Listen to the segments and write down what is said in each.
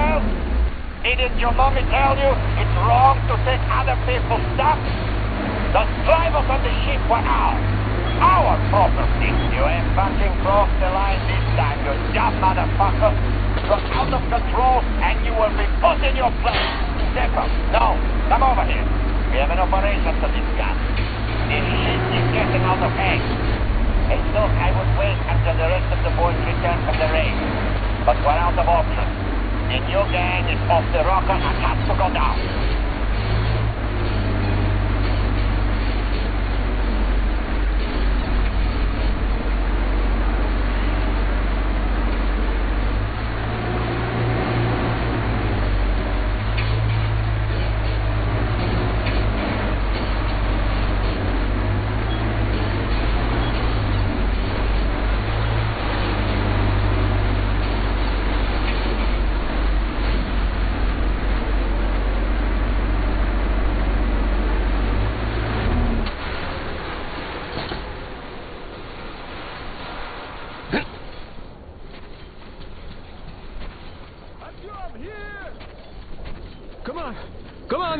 yourself? Didn't your mommy tell you it's wrong to take other people's stuff? The drivers on the ship were ours. Our property. You ain't fucking crossed the line this time, you dumb motherfucker. You're out of control and you will be put in your place. Stefan, no, come over here. We have an operation to discuss. This shit is getting out of hand. Hey, look, I would wait until the rest of the boys return from the raid. But we're out of options. The new gang is off the rocker and has to go down.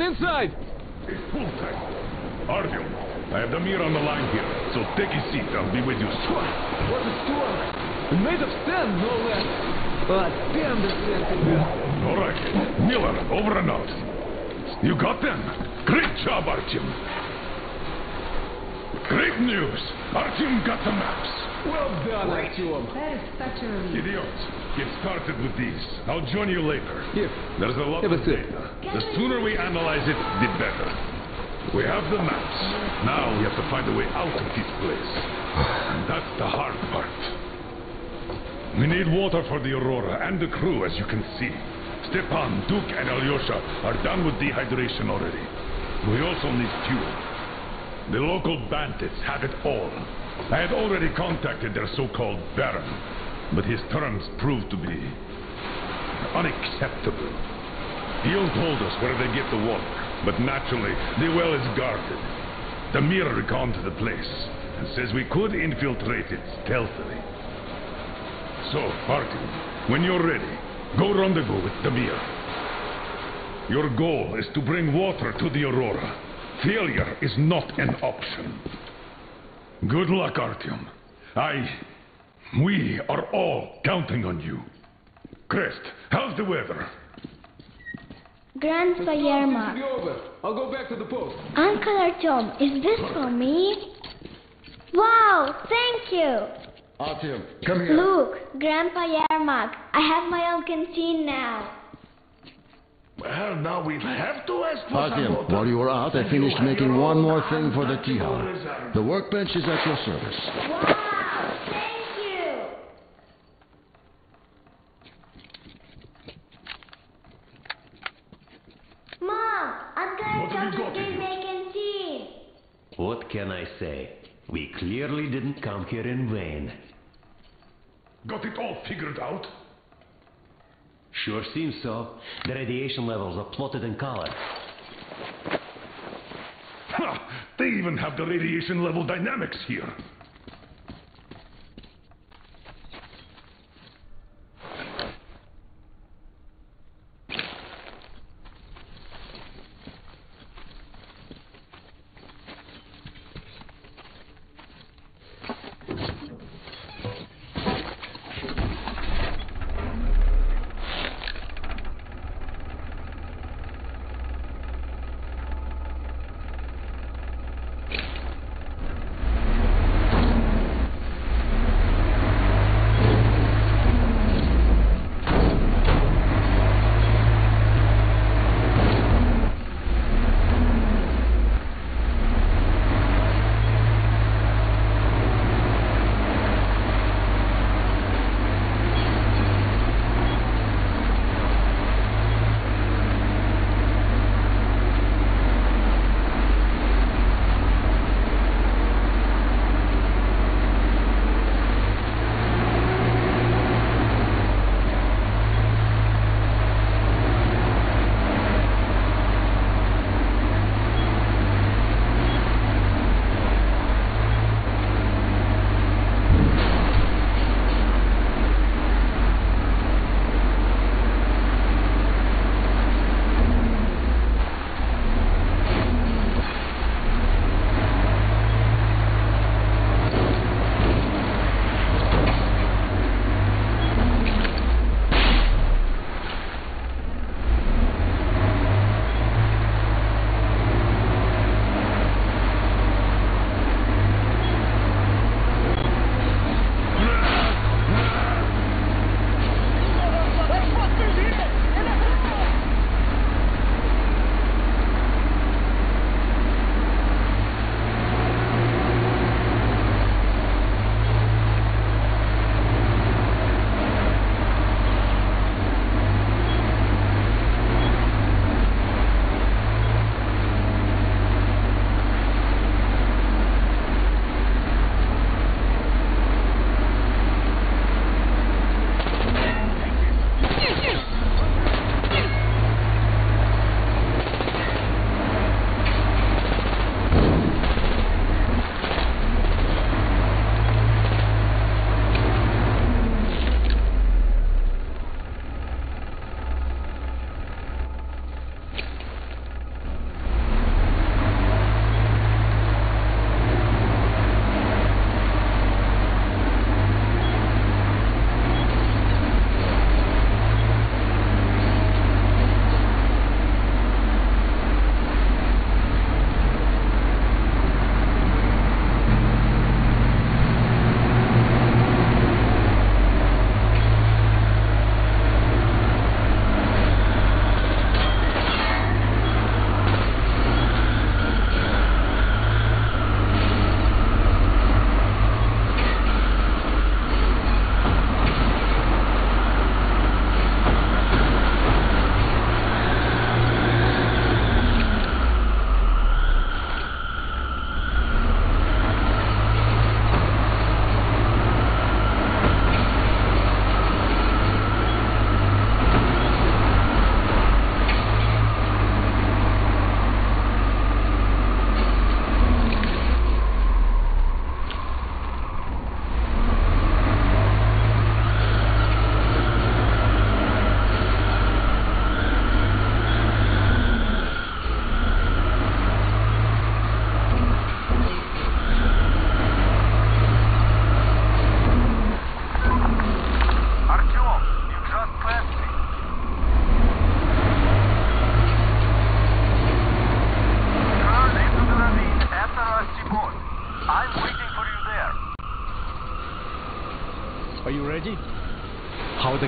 Inside! It's full time. Artyom, I have Damir on the line here, so take his seat. I'll be with you soon. What a storm! Made of sand, no less. Damn, this sand can be. All right. Miller, over and out. You got them? Great job, Artyom. Great news! Artyom got the maps. Well done, Artyom. Idiots, get started with these. I'll join you later. Here. There's a lot of data. The sooner we analyze it, the better. We have the maps. Now we have to find a way out of this place. And that's the hard part. We need water for the Aurora and the crew, as you can see. Stepan, Duke, and Alyosha are done with dehydration already. We also need fuel. The local bandits have it all. I had already contacted their so-called Baron, but his terms proved to be unacceptable. He'll told us where they get the water, but naturally, the well is guarded. Damir reconned the place, and says we could infiltrate it stealthily. So, Artyom, when you're ready, go rendezvous with Damir. Your goal is to bring water to the Aurora. Failure is not an option. Good luck, Artyom. We are all counting on you. Crest, how's the weather? Grandpa Yermak. I'll go back to the post. Uncle Artyom, is this for me? Wow, thank you. Artyom, come here. Look, Grandpa Yermak, I have my own canteen now. Well, now we have to ask for Artyom, some water. While you were out, I finished making one more thing for the Tihar. The workbench is at your service. Wow, thank you. Mom, Uncle Artyom gave me a canteen. What can I say? We clearly didn't come here in vain. Got it all figured out? Sure seems so. The radiation levels are plotted in color. Ha! They even have the radiation level dynamics here.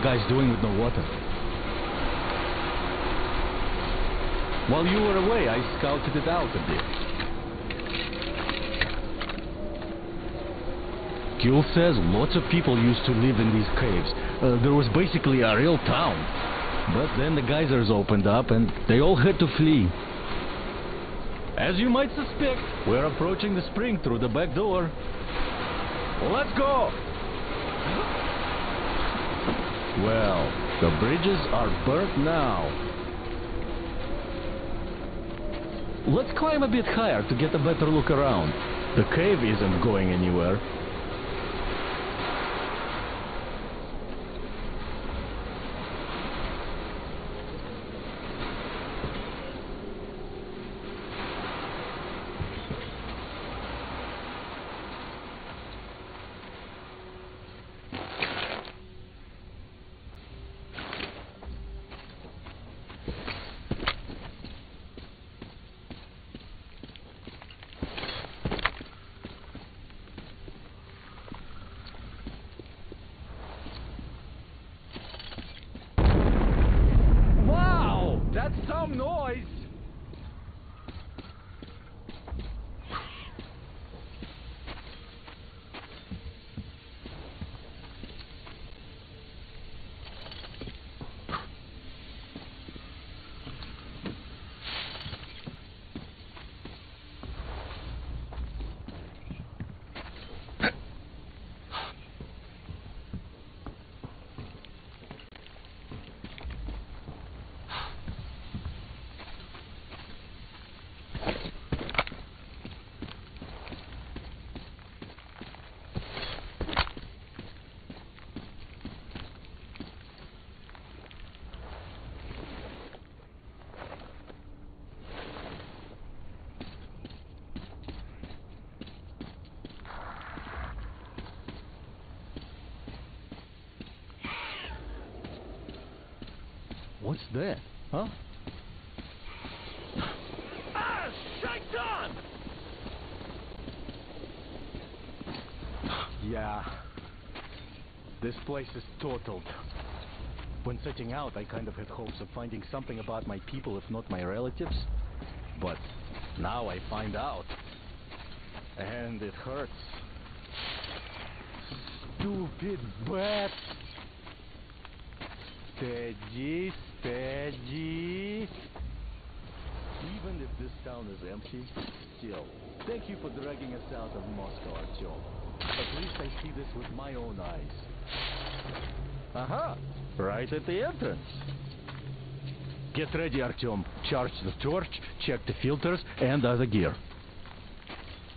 guys doing with no water? While you were away, I scouted it out a bit. Kiel says lots of people used to live in these caves. There was basically a real town. But then the geysers opened up and they all had to flee. As you might suspect, we're approaching the spring through the back door. Well, let's go! Well, the bridges are burnt now. Let's climb a bit higher to get a better look around. The cave isn't going anywhere. What's that? Huh? Ah, shaitan! Yeah. This place is totaled. When setting out, I kind of had hopes of finding something about my people, if not my relatives. But now I find out. And it hurts. Stupid bats! Tegis, Tegis. Even if this town is empty, still, thank you for dragging us out of Moscow, Artyom. At least I see this with my own eyes. Aha! Right at the entrance. Get ready, Artyom. Charge the torch, check the filters and other gear.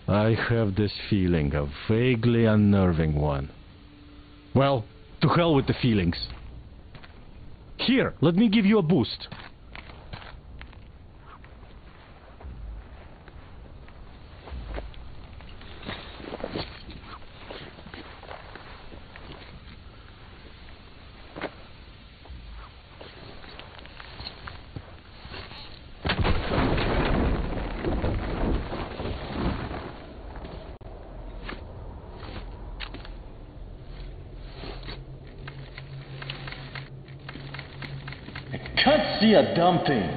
I have this feeling, a vaguely unnerving one. Well, to hell with the feelings. Here, let me give you a boost. A dumb thing.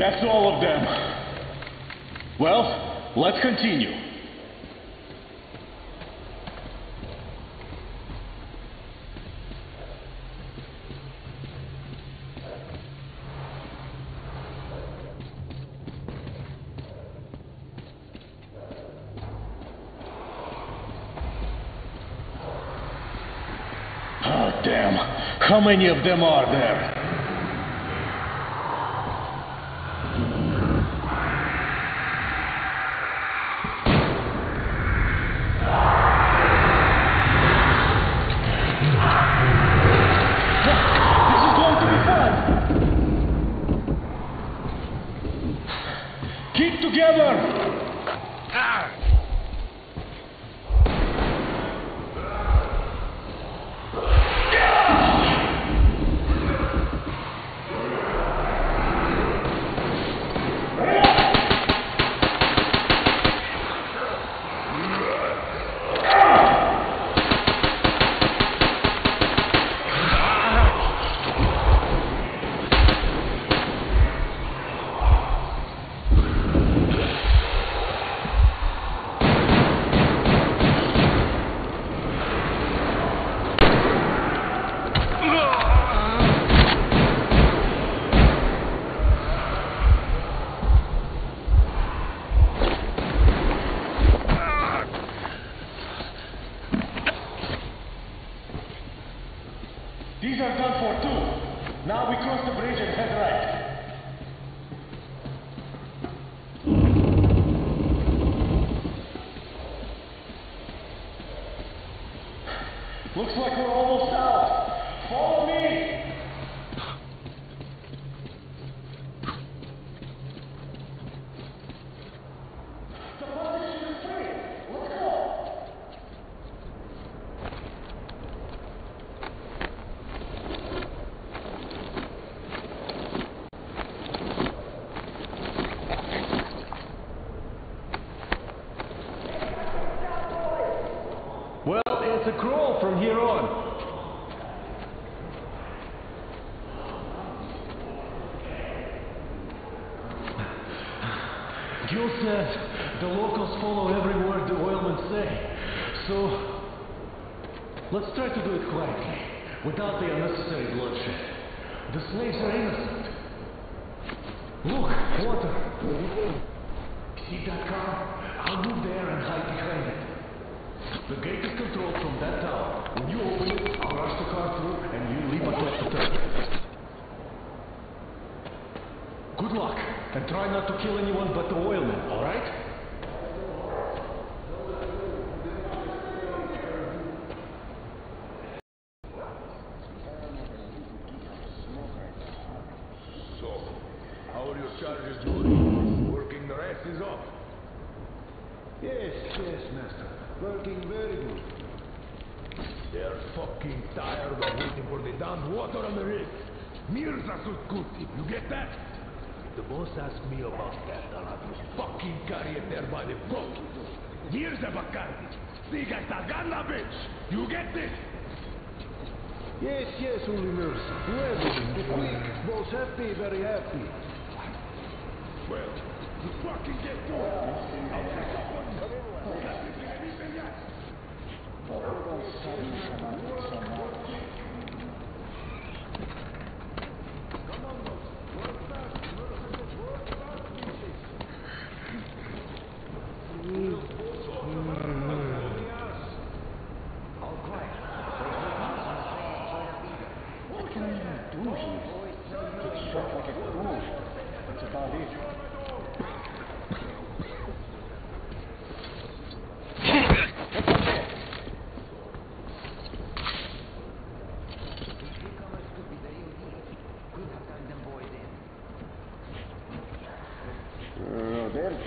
That's all of them. Well, let's continue. Oh, damn. How many of them are there?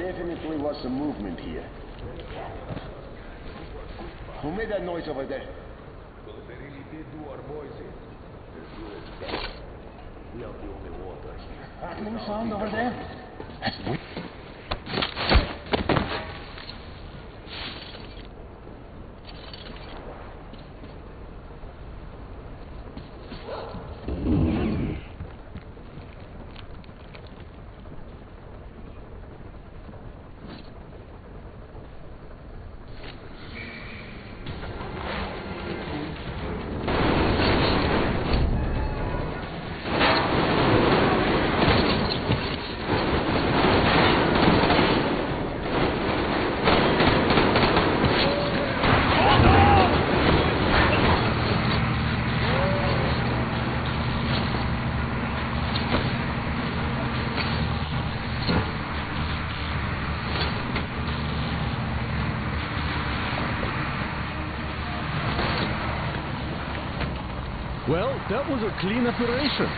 Definitely was some movement here. Who made that noise over there? Well, they really did do our voices. We have the only water here. That little sound over there? That's weird. Well, that was a clean operation.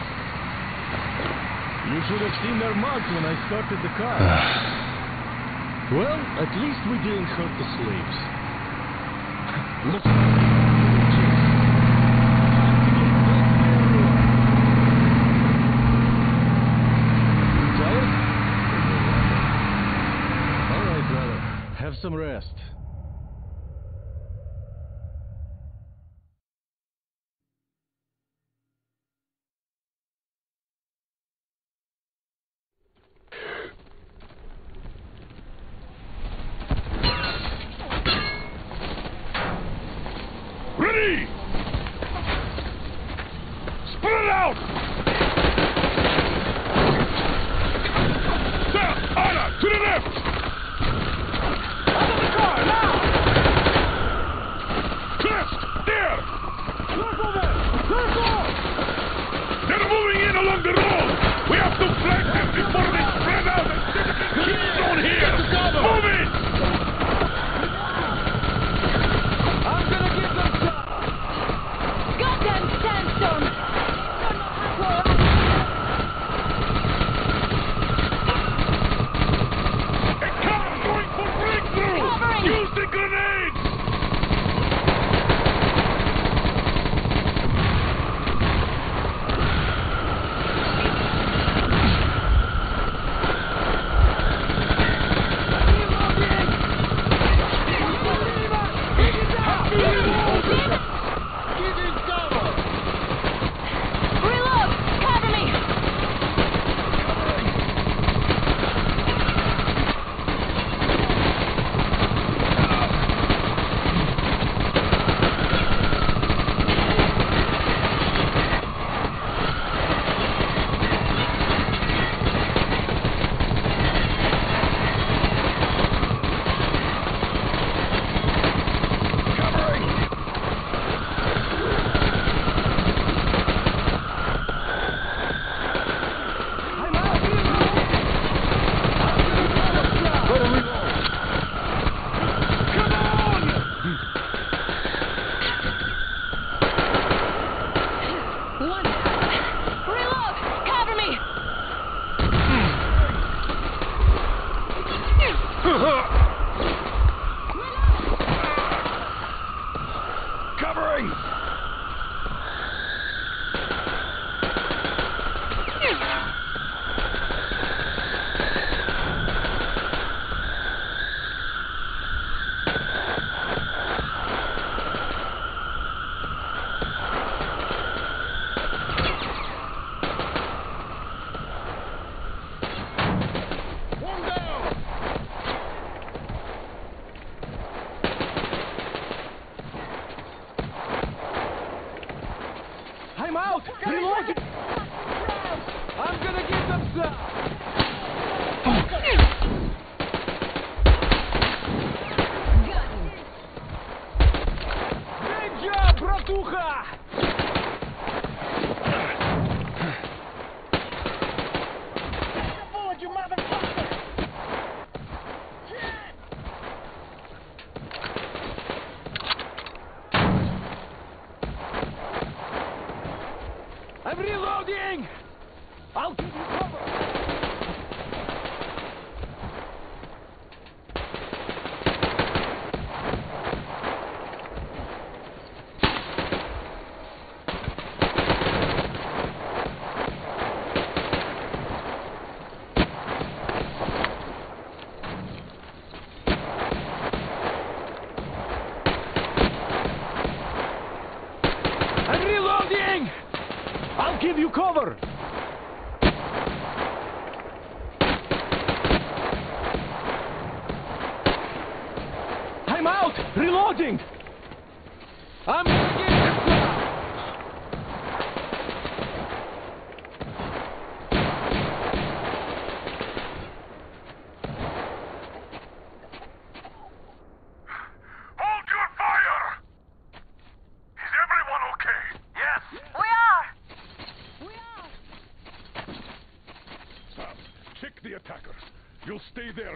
You should have seen their marks when I started the car. Well, at least we didn't hurt the slaves. Look. Some rest. Ready! Split it out! There! Anna! To the left! Along the road! We have to flank them before they spread out and set up a keystone here! Move it! I'm gonna give them some! Goddamn sandstone! Don't know how to arrive! A car going for breakthrough! Covering. Use the grenades!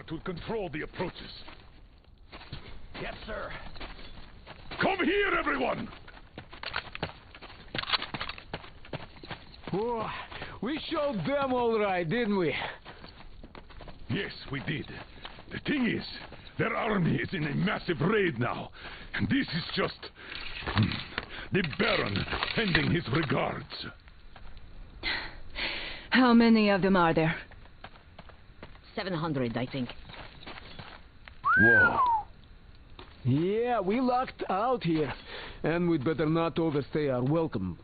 To control the approaches. Yes, sir. Come here, everyone! Oh, we showed them all right, didn't we? Yes, we did. The thing is, their army is in a massive raid now, and this is just the Baron sending his regards. How many of them are there? 700, I think. Whoa. Yeah, we lucked out here, and we'd better not overstay our welcome.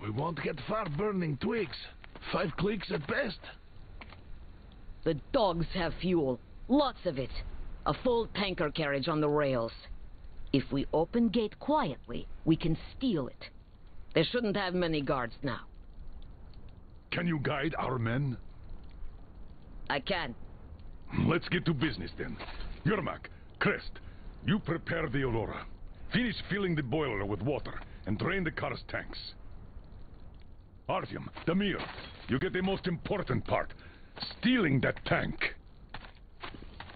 We won't get far burning twigs. 5 clicks at best. The dogs have fuel. Lots of it. A full tanker carriage on the rails. If we open gate quietly, we can steal it. They shouldn't have many guards now. Can you guide our men? I can. Let's get to business then. Yermak, Crest, you prepare the Aurora. Finish filling the boiler with water and drain the car's tanks. Artyom, Damir, you get the most important part. Stealing that tank.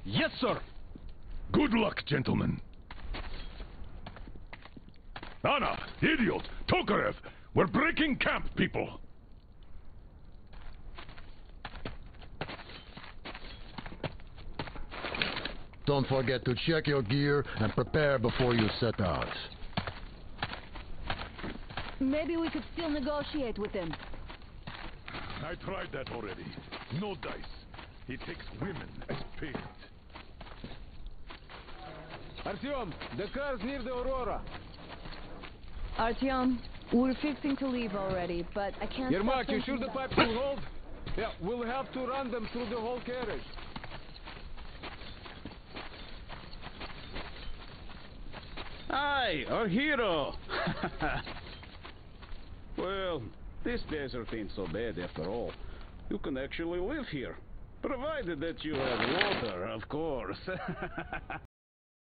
Yes, sir. Good luck, gentlemen. Anna, idiot, Tokarev, we're breaking camp, people. Don't forget to check your gear and prepare before you set out. Maybe we could still negotiate with them. I tried that already. No dice. He takes women as payment. Artyom, the car's near the Aurora. Artyom, we're fixing to leave already, but I can't... Yermak, you sure the pipes will hold? Yeah, we'll have to run them through the whole carriage. Aye, our hero! Well, this desert ain't so bad after all. You can actually live here. Provided that you have water, of course.